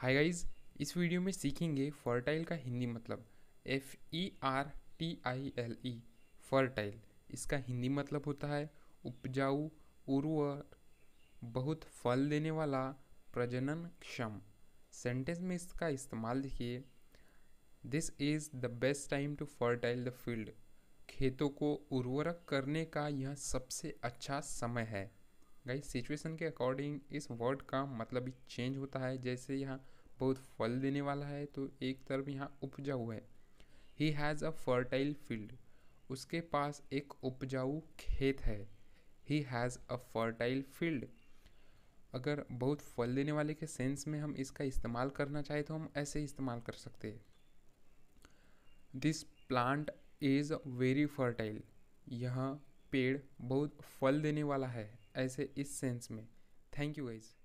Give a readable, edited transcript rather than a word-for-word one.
Hi guys, इस video में सीखेंगे फर्टाइल का हिंदी मतलब। FERTILE फर्टाइल, इसका हिंदी मतलब होता है उपजाऊ, उर्वर, बहुत फल देने वाला, प्रजनन क्षम। सेंटेंस में इसका इस्तेमाल देखिए। This is the best time to fertile the field. खेतों को उर्वरक करने का यह सबसे अच्छा समय है। गाइस, सिचुएशन के अकॉर्डिंग इस वर्ड का मतलब भी चेंज होता है। जैसे यहाँ बहुत फल देने वाला है तो एक तरफ यहाँ उपजाऊ है। He has a fertile field, उसके पास एक उपजाऊ खेत है। He has a fertile field. अगर बहुत फल देने वाले के सेंस में हम इसका इस्तेमाल करना चाहें तो हम ऐसे इस्तेमाल कर सकते हैं। This plant is very fertile, यह पेड़ बहुत फल देने वाला है, ऐसे इस सेंस में। Thank you guys.